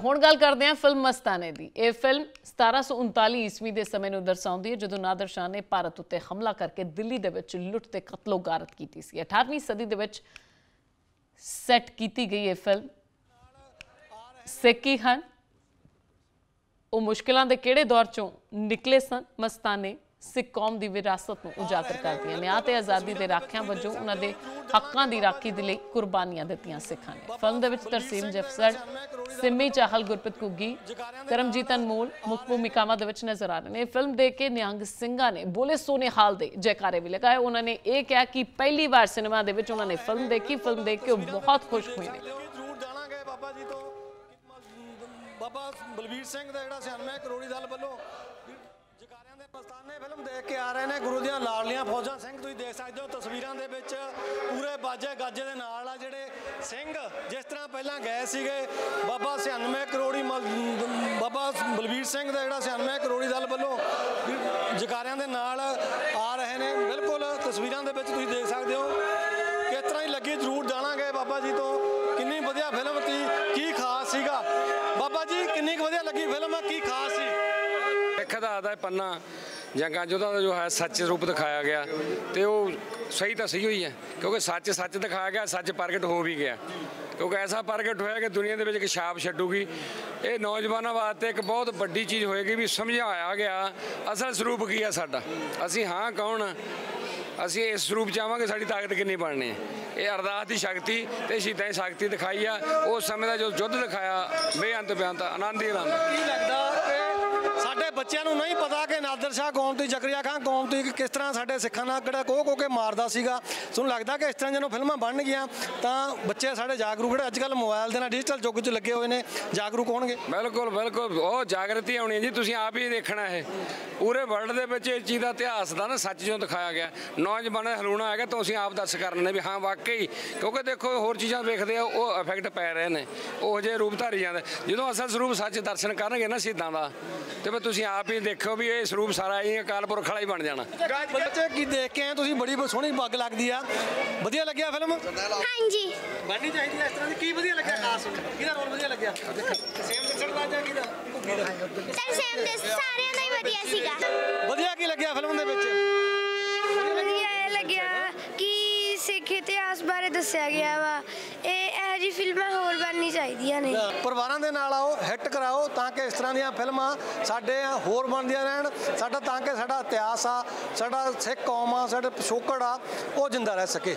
ਹੁਣ ਗੱਲ ਕਰਦੇ ਹਾਂ फिल्म मस्ताने दी। यह फिल्म 1739 ईस्वी के समय में दर्शाती है जो नादर शाह ने भारत उत्ते हमला करके दिल्ली दे विच लुट ते कतलो गारत की। 18वीं सदी दे विच सैट की गई यह फिल्म सिक्की हन वो मुश्किलों के किहड़े दौर चों निकले सन। मस्ताने सिख कौम की विरासत में उजागर करती न्याय ते आज़ादी के राखिया वजों उन्होंने हकों की राखी के लिए कुर्बानियां दित्तियां सिखां ने। फिल्म तरसीम जफसर, सिमी चाहल, गुरप्रीत घुग्गी, करमजीत अनमोल मुख भूमिकावां नजर आ रहे हैं। फिल्म देख के निहंग सिंघा ने बोले सोने हाल दे जयकारे भी लगाए। उन्होंने ये कहा कि पहली बार सिनेमा दे विच उन्होंने फिल्म देखी, फिल्म देख के बहुत खुश हुए ने। बाबा बलबीर सिंह दा जिहड़ा 99 ਕਰੋੜੀ ਦਲ ਵੱਲੋਂ ਜਕਾਰਿਆਂ ਦੇ ਮਸਤਾਨੇ ਫਿਲਮ ਦੇਖ ਕੇ ਆ ਰਹੇ ਨੇ। ਗੁਰੂ ਦੀਆਂ ਲਾਡਲੀਆਂ ਫੌਜਾਂ ਸਿੰਘ ਤੁਸੀਂ ਦੇਖ ਸਕਦੇ ਹੋ ਤਸਵੀਰਾਂ ਦੇ ਵਿੱਚ ਪੂਰੇ ਬਾਜੇ ਗਾਜੇ ਦੇ ਨਾਲ ਆ ਜਿਹੜੇ ਸਿੰਘ ਜਿਸ ਤਰ੍ਹਾਂ ਪਹਿਲਾਂ ਗਏ ਸੀਗੇ। ਬਾਬਾ 99 ਕਰੋੜੀ ਬਾਬਾ ਬਲਬੀਰ ਸਿੰਘ ਦਾ ਜਿਹੜਾ 99 ਕਰੋੜੀ ਦਲ ਵੱਲੋਂ ਜਕਾਰਿਆਂ ਦੇ ਨਾਲ ਆ ਰਹੇ ਨੇ। ਬਿਲਕੁਲ ਤਸਵੀਰਾਂ ਦੇ ਵਿੱਚ ਤੁਸੀਂ ਦੇਖ ਸਕਦੇ ਹੋ ਕਿਸ ਤਰ੍ਹਾਂ ਹੀ ਲੱਗੀ। ਜ਼ਰੂਰ ਜਾਣਾਂਗੇ ਬਾਬਾ ਜੀ ਤੋਂ ਕਿੰਨੀ ਵਧੀਆ ਫਿਲਮ ਸੀ, ਕੀ ਖਾਸ ਸੀਗਾ ਬਾਬਾ ਜੀ, ਕਿੰਨੀ ਕੁ ਵਧੀਆ ਲੱਗੀ ਫਿਲਮ, ਕੀ ਖਾਸ ਸੀ। ਸਿੱਖ ਦਾ ਆਦਾ ਪੰਨਾ ਜਾਂ ਗਾਂਜੋਦਾ ਦਾ ਜੋ ਹੈ ਸੱਚ ਰੂਪ ਦਿਖਾਇਆ ਗਿਆ ਤੇ ਉਹ ਸਹੀ ਤਾਂ ਸਹੀ ਹੋਈ ਹੈ ਕਿਉਂਕਿ ਸੱਚ ਸੱਚ ਦਿਖਾਇਆ ਗਿਆ, ਸੱਚ ਪ੍ਰਗਟ ਹੋ ਵੀ ਗਿਆ ਕਿਉਂਕਿ ਐਸਾ ਪ੍ਰਗਟ ਹੋਇਆ ਕਿ ਦੁਨੀਆ ਦੇ ਵਿੱਚ ਇੱਕ ਛਾਪ ਛੱਡੂਗੀ। ਇਹ ਨੌਜਵਾਨਾਂ ਵਾਸਤੇ ਇੱਕ ਬਹੁਤ ਵੱਡੀ ਚੀਜ਼ ਹੋਏਗੀ ਵੀ ਸਮਝਾਇਆ ਗਿਆ ਅਸਲ ਸਰੂਪ ਕੀ ਹੈ ਸਾਡਾ, ਅਸੀਂ ਹਾਂ ਕੌਣ, ਅਸੀਂ ਇਸ ਸਰੂਪ ਚਾਹਾਂਗੇ, ਸਾਡੀ ਤਾਕਤ ਕਿੰਨੀ ਬਣਨੀ ਹੈ। ਇਹ ਅਰਦਾਸ ਦੀ ਸ਼ਕਤੀ ਤੇ ਸ਼ਹੀਦਾਂ ਦੀ ਸ਼ਕਤੀ ਦਿਖਾਈ ਆ। ਉਸ ਸਮੇਂ ਦਾ ਜੋ ਯੁੱਧ ਦਿਖਾਇਆ ਬੇਅੰਤ ਬਿਆੰਤ ਆਨੰਦ ਹੀ ਆਨੰਦ। ਕੀ ਲੱਗਦਾ ਸਾਡੇ ਬੱਚਿਆਂ ਨੂੰ ਨਹੀਂ ਪਤਾ ਕਿ ਨਾਦਰ ਸ਼ਾਹ ਕੌਮ ਤੇ ਜ਼ਕਰੀਆ ਖਾਨ ਕੌਮ ਤੇ ਕਿਸ ਤਰ੍ਹਾਂ ਸਾਡੇ ਸਿੱਖਾਂ ਨਾਲ ਕਿਹੜਾ ਕੋਹ ਕੇ ਮਾਰਦਾ ਸੀਗਾ। ਤੁਹਾਨੂੰ ਲੱਗਦਾ ਕਿ ਇਸ ਤਰ੍ਹਾਂ ਜਦੋਂ ਫਿਲਮਾਂ ਬਣ ਗਈਆਂ ਤਾਂ ਬੱਚੇ ਸਾਡੇ ਜਾਗਰੂਕ ਅੱਜ ਕੱਲ੍ਹ ਮੋਬਾਈਲ ਦੇ ਨਾਲ ਡਿਜੀਟਲ ਯੁੱਗ 'ਚ ਲੱਗੇ ਹੋਏ ਨੇ, ਜਾਗਰੂਕ ਹੋਣਗੇ। ਬਿਲਕੁਲ ਬਿਲਕੁਲ ਉਹ ਜਾਗਰਤੀ ਆਉਣੀ ਜੀ, ਤੁਸੀਂ ਆਪ ਹੀ ਦੇਖਣਾ ਇਹ ਪੂਰੇ ਵਰਲਡ ਦੇ ਵਿੱਚ ਇਹ ਚੀਜ਼ ਦਾ ਇਤਿਹਾਸ ਦਾ ਨਾ ਸੱਚ ਜੋ ਦਿਖਾਇਆ ਗਿਆ ਨੌਜਵਾਨ ਹਲੂਣਾ ਹੈਗਾ ਤਾਂ ਅਸੀਂ ਆਪ ਦੱਸ ਕਰਨੇ ਵੀ ਹਾਂ ਵਾਕਈ ਕਿਉਂਕਿ ਦੇਖੋ ਹੋਰ ਚੀਜ਼ਾਂ ਵੇਖਦੇ ਆ ਉਹ ਇਫੈਕਟ ਪੈ ਰਹੇ ਨੇ, ਉਹ ਜਿਹੇ ਰੂਪ ਧਾਰੀ ਜਾਂਦੇ। ਜਦੋਂ ਅਸਲ ਸਰੂਪ ਸੱਚ ਦਰਸ਼ਨ ਕਰਨਗੇ ਨਾ ਸ਼ਹੀਦਾਂ ਦਾ ਤੇ ਫਿਰ ਤੁਸੀਂ ਆਪ ਹੀ ਦੇਖੋ ਵੀ ਇਹ ਸਰੂਪ ਸਾਰਾ ਇਹ ਅਕਾਲ ਪੁਰਖ ਵਾਲਾ ਹੀ ਬਣ ਜਾਣਾ। ਬੱਚੇ ਕੀ ਦੇਖ ਕੇ ਆਏ ਤੁਸੀਂ, ਬੜੀ ਸੋਹਣੀ ਪੱਗ ਲੱਗਦੀ ਆ, ਵਧੀਆ ਲੱਗਿਆ ਫਿਲਮ? ਹਾਂਜੀ ਬਣਨੀ ਚਾਹੀਦੀ ਇਸ ਤਰ੍ਹਾਂ ਦੀ। ਕੀ ਵਧੀਆ ਲੱਗਿਆ ਖਾਸ, ਕਿਹਦਾ ਰੋਲ ਵਧੀਆ ਲੱਗਿਆ? ਸੇਮ ਦਸਣ ਦਾ ਜਾਂ ਕਿਹਦਾ? ਸਰ ਸੇਮ ਦੇ ਸਾਰਿਆਂ ਦਾ ਹੀ ਵਧੀਆ ਸੀਗਾ। ਵਧੀਆ ਕੀ ਲੱਗਿਆ ਫਿਲਮ ਦੇ ਵਿੱਚ? ਵਧੀਆ ਲੱਗਿਆ ਕਿ ਸਿੱਖ ਇਤਿਹਾਸ ਬਾਰੇ ਦੱਸਿਆ ਗਿਆ ਵਾ। ਇਹ ਜੀ ਫਿਲਮਾਂ ਹੋਰ ਬਣਨੀ ਚਾਹੀਦੀਆਂ ਨੇ। ਪਰਿਵਾਰਾਂ ਦੇ ਨਾਲ ਆਓ, ਹਿੱਟ ਕਰਾਓ ਤਾਂ ਕਿ ਇਸ ਤਰ੍ਹਾਂ ਦੀਆਂ ਫਿਲਮਾਂ ਸਾਡੇ ਹੋਰ ਬਣਦੀਆਂ ਰਹਿਣ, ਸਾਡਾ ਤਾਂ ਕਿ ਸਾਡਾ ਇਤਿਹਾਸ ਆ, ਸਾਡਾ ਸਿੱਖ ਕੌਮ ਆ, ਸਾਡਾ ਪਿਛੋਕੜ ਆ, ਉਹ ਜਿੰਦਾ ਰਹਿ ਸਕੇ।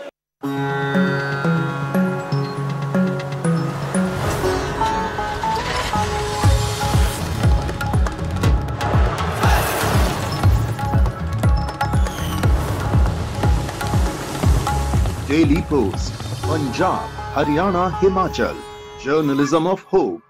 Daily Post, Punjab, Haryana, Himachal, Journalism of Hope.